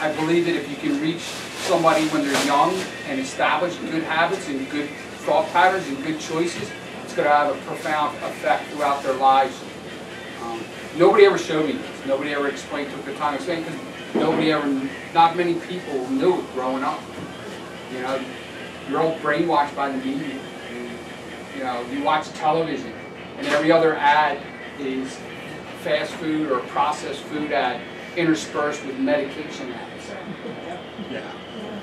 I believe that if you can reach somebody when they're young and establish good habits and good thought patterns and good choices, it's going to have a profound effect throughout their lives. Nobody ever showed me this. Nobody ever explained, took the time to explain, because nobody ever, not many people knew it growing up. You know, you're all brainwashed by the media. You know, you watch television, and every other ad is fast food or processed food ad interspersed with medication ads. Yeah.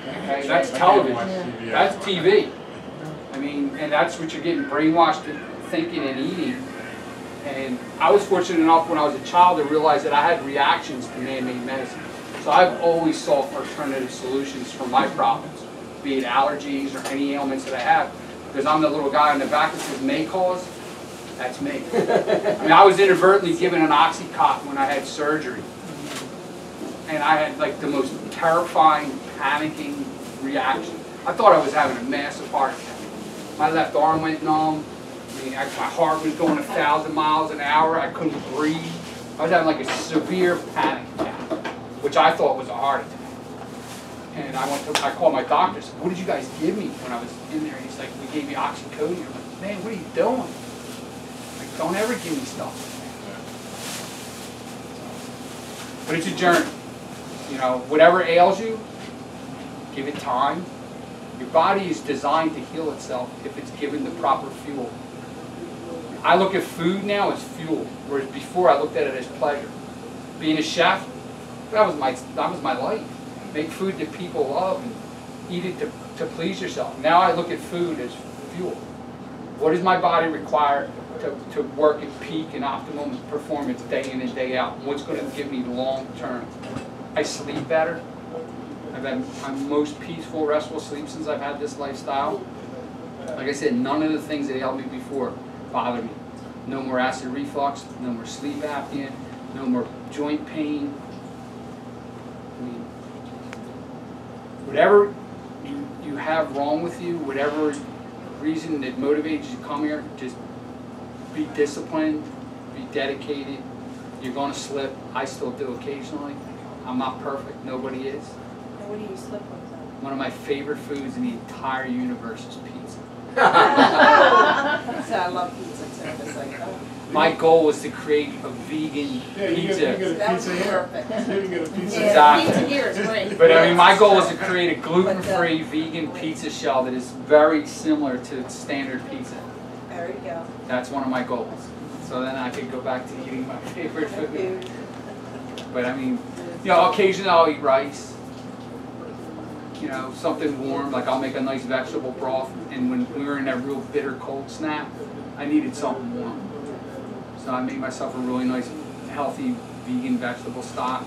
Okay, that's television. That's TV. I mean, and that's what you're getting brainwashed in thinking and eating. And I was fortunate enough when I was a child to realize that I had reactions to man-made medicine. So I've always sought alternative solutions for my problems, be it allergies or any ailments that I have. Because I'm the little guy in the back that says, may cause, that's me. I mean, I was inadvertently given an Oxycontin when I had surgery. And I had like the most terrifying, panicking reaction. I thought I was having a massive heart attack. My left arm went numb. I mean, my heart was going 1,000 miles an hour. I couldn't breathe. I was having like a severe panic attack, which I thought was a heart attack. And I called my doctor. I said, "What did you guys give me when I was in there?" And he's like, "We gave me oxycodone." I'm like, "Man, what are you doing? Like, don't ever give me stuff." But it's a journey. You know, whatever ails you, give it time. Your body is designed to heal itself if it's given the proper fuel. I look at food now as fuel, whereas before I looked at it as pleasure. Being a chef, that was my life. Make food that people love and eat it to please yourself. Now I look at food as fuel. What does my body require to work at peak and optimum performance day in and day out? What's going to give me long term? I sleep better. I'm most peaceful, restful sleep since I've had this lifestyle. Like I said, none of the things that ailed me before bother me. No more acid reflux, no more sleep apnea, no more joint pain. I mean, whatever you have wrong with you, whatever reason that motivates you to come here, just be disciplined, be dedicated. You're going to slip. I still do occasionally. I'm not perfect. Nobody is. What do you slip with? One of my favorite foods in the entire universe is pizza. So I love pizza too. It's like, oh. My goal was to create a vegan pizza. Exactly. But I mean, my goal was to create a gluten-free vegan pizza shell that is very similar to standard pizza. There you go. That's one of my goals. So then I could go back to eating my favorite food. But I mean, you know, occasionally I'll eat rice. You know, something warm, like I'll make a nice vegetable broth, and when we were in that real bitter cold snap, I needed something warm. So I made myself a really nice, healthy, vegan vegetable stock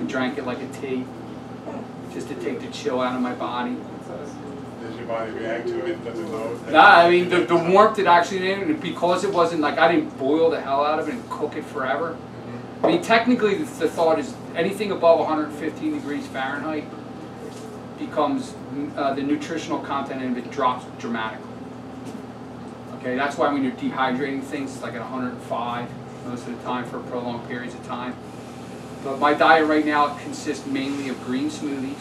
and drank it like a tea, just to take the chill out of my body. Does your body react to it? Does it know? Nah, I mean, the warmth it actually did, because it wasn't like, I didn't boil the hell out of it and cook it forever. I mean, technically the thought is anything above 115 degrees Fahrenheit becomes, the nutritional content and it drops dramatically. Okay, that's why when you're dehydrating things, it's like at 105 most of the time for prolonged periods of time. But my diet right now consists mainly of green smoothies,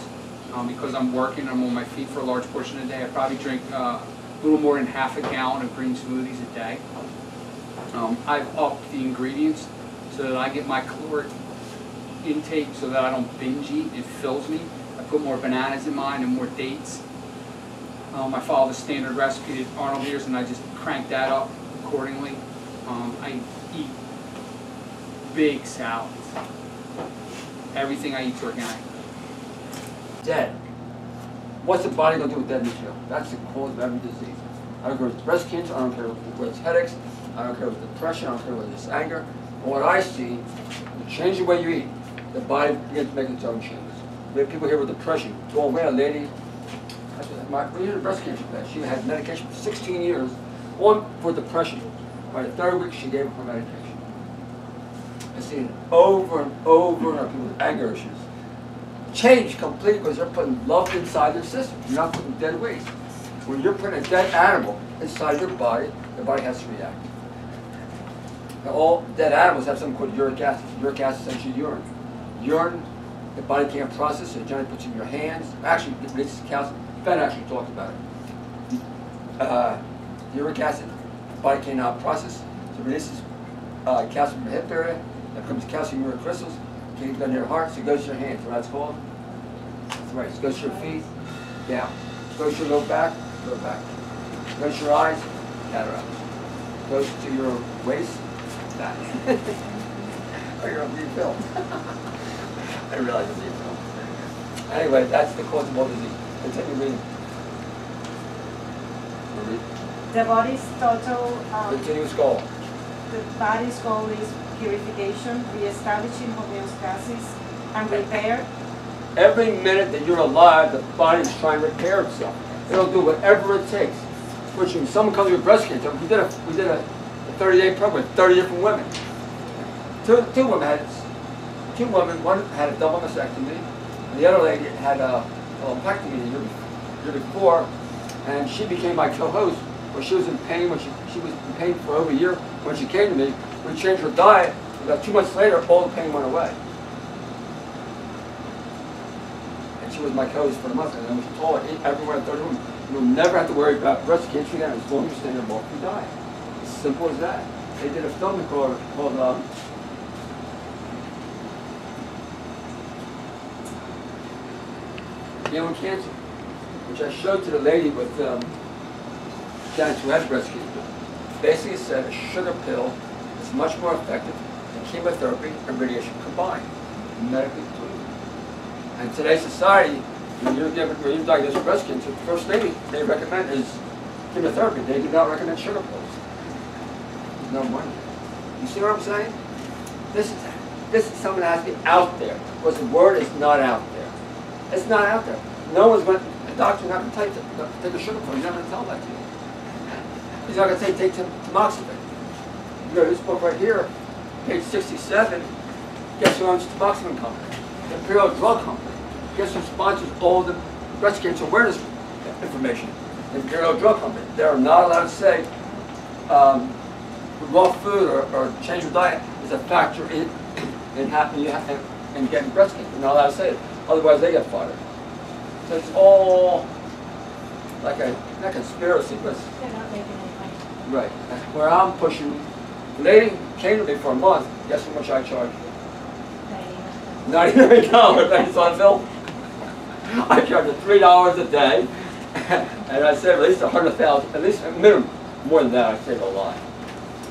because I'm working, I'm on my feet for a large portion of the day. I probably drink a little more than half a gallon of green smoothies a day. I've upped the ingredients so that I get my caloric intake so that I don't binge eat, it fills me. Put more bananas in mine and more dates. I follow the standard recipe that Arnold here's, and I just crank that up accordingly. I eat big salads. Everything I eat's organic. Dead. What's the body going to do with dead material? That's the cause of every disease. I don't care with breast cancer, I don't care with headaches, I don't care with depression, I don't care with this anger. But what I see, you change the way you eat, the body begins to make its own change. We have people here with depression. Going away, a lady, we had a breast cancer patient. She had medication for 16 years, on for depression. By the third week, she gave up her medication. I've seen it over and over and over, people with anger issues. Change completely because they're putting love inside their system. You're not putting dead waste. When you're putting a dead animal inside your body has to react. Now, all dead animals have something called uric acid. Uric acid is essentially urine. Urine The body can't process it. Johnny puts it in your hands. Actually, this calcium. Ben actually talked about it. Uric acid, the body cannot process. So releases calcium from the hip area. There comes calcium uric crystals. Can't go near your heart, so it goes to your hands. What that's called? That's right. So it goes to your feet. Down. It goes to your low back. Low back. It goes to your eyes. Cataracts. It goes to your waist. That. Oh, you're on the pill. I didn't realize it was a pill. Anyway, that's the cause of all disease. Continue reading. The body's total... continuous goal. The body's goal is purification, reestablishing homeostasis, and repair. Every minute that you're alive, the body's trying to repair itself. It'll do whatever it takes. Which when someone comes with breast cancer, we did a 30-day program with 30 different women. Two women, one had a double mastectomy, and the other lady had a lumpectomy the year before, and she became my co-host. Well, she was in pain when she was in pain for over a year. When she came to me, we changed her diet. About 2 months later, all the pain went away, and she was my co-host for a month. And then we told her everywhere in 30 women, you'll never have to worry about breast cancer again as long as you stay in a multi diet. It's as simple as that. They did a film called Healing Cancer, which I showed to the lady with Janet who had breast cancer. Basically it said a sugar pill is much more effective than chemotherapy and radiation combined, medically proven. And in today's society, when you're diagnosed with breast cancer, the first thing they recommend is chemotherapy. They do not recommend sugar pills. There's no money. You see what I'm saying? This is someone that has to be out there, because the word is not out there. It's not out there. No one's going to, a doctor's not going to take a sugar pill. He's not going to tell that to you. He's not going to say, take tamoxifen. You go to this book right here, page 67, guess who owns the tamoxifen company? The Imperial Drug Company. Guess who sponsors all the breast cancer awareness information? The Imperial Drug Company. They are not allowed to say raw food or change your diet is a factor in getting breast cancer. They're not allowed to say it. Otherwise, they get fired. So it's all like a not conspiracy, but they're not making any money. Right. Where I'm pushing, the lady came to me for a month. Guess how much I charged? $99. Thanks, on Phil. I charged her $3 a day, and I saved at least $100,000, at least a minimum. More than that, I saved a lot.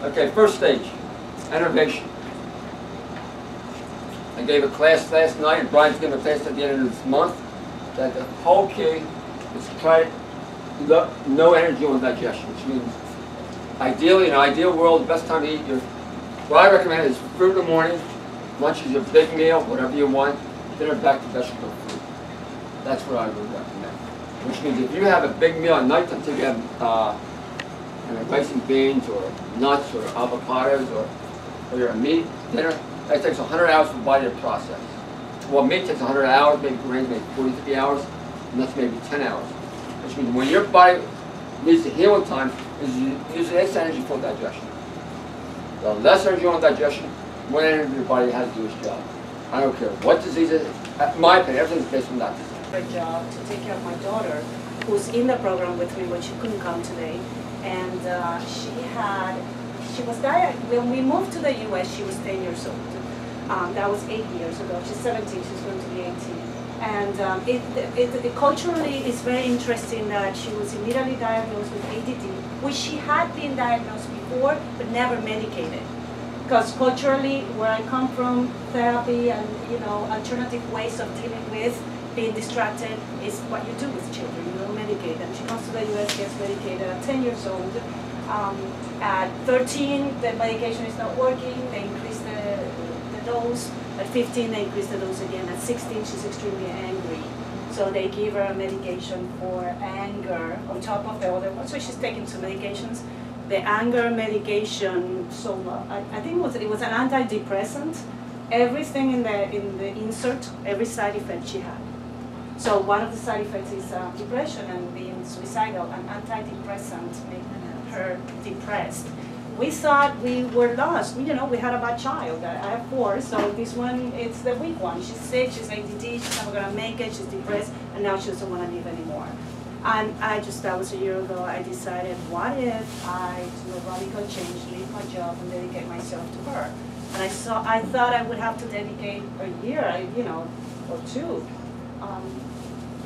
Okay, first stage, enervation. I gave a class last night, and Brian's giving a class at the end of this month, that the whole key is to try no energy on digestion, which means ideally, in an ideal world, the best time to eat, what I recommend is fruit in the morning, lunch is your big meal, whatever you want, dinner back to vegetable food. That's what I would recommend. Which means if you have a big meal at night, until you have rice and beans, or nuts, or avocados, or your meat, dinner, that takes 100 hours for the body to process. Well, meat takes 100 hours, maybe grains, maybe 43 hours, and that's maybe 10 hours. Which means when your body needs to heal in time, you use less energy for digestion. The less energy on digestion, more energy your body has to do its job. I don't care what disease it is. In my opinion, everything's based on that disease. My job to take care of my daughter, who's in the program with me when she couldn't come today, and she was diagnosed when we moved to the U.S. She was 10 years old. That was 8 years ago. She's 17. She's going to be 18. And it culturally is very interesting that she was immediately diagnosed with ADD, which she had been diagnosed before but never medicated. Because culturally, where I come from, therapy and alternative ways of dealing with being distracted is what you do with children. You don't medicate them. She comes to the U.S. gets medicated at 10 years old. At 13, the medication is not working. They increase the dose. At 15, they increase the dose again. At 16, she's extremely angry. So they give her a medication for anger on top of the other one. So she's taking two medications. The anger medication, I think it was an antidepressant. Everything in the insert, every side effect she had. So one of the side effects is depression and being suicidal. An antidepressant her depressed, we thought we were lost. You know, we had a bad child. I have four, so this one, it's the weak one. She's sick, she's ADD, she's never gonna make it, she's depressed, and now she doesn't wanna live anymore. And that was a year ago, I decided, what if I do a radical change, leave my job, and dedicate myself to her? And I thought I would have to dedicate a year, you know, or two.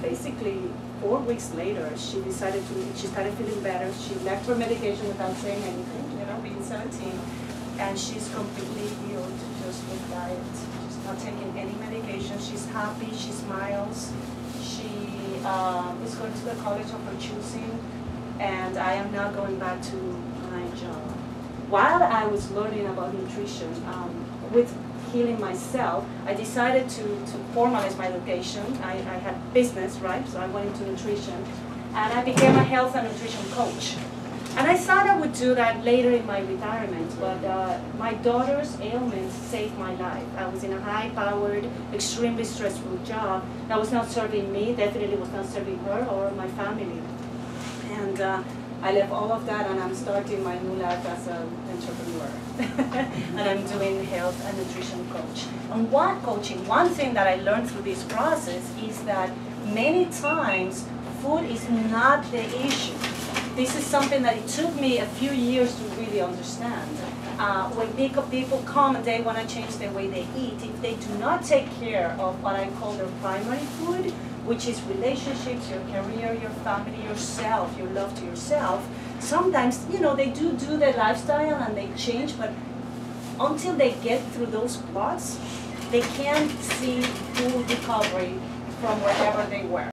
Basically, 4 weeks later, she decided to, she started feeling better. She left her medication without saying anything, you know, being 17. And she's completely healed just with diet. She's not taking any medication. She's happy, she smiles. She is going to the college of her choosing. And I am now going back to my job. While I was learning about nutrition, with healing myself, I decided to formalize my education. I had business, right? So I went into nutrition, and I became a health and nutrition coach. And I thought I would do that later in my retirement, but my daughter's ailments saved my life. I was in a high-powered, extremely stressful job that was not serving me, definitely was not serving her or my family. And I left all of that, and I'm starting my new life as an entrepreneur. And I'm doing health and nutrition coach. And what coaching, one thing that I learned through this process is that many times food is not the issue. This is something that it took me a few years to really understand. When people come and they want to change the way they eat, if they do not take care of what I call their primary food, which is relationships, your career, your family, yourself, your love to yourself. Sometimes, you know, they do their lifestyle and they change, but until they get through those blocks, they can't see full recovery from wherever they were.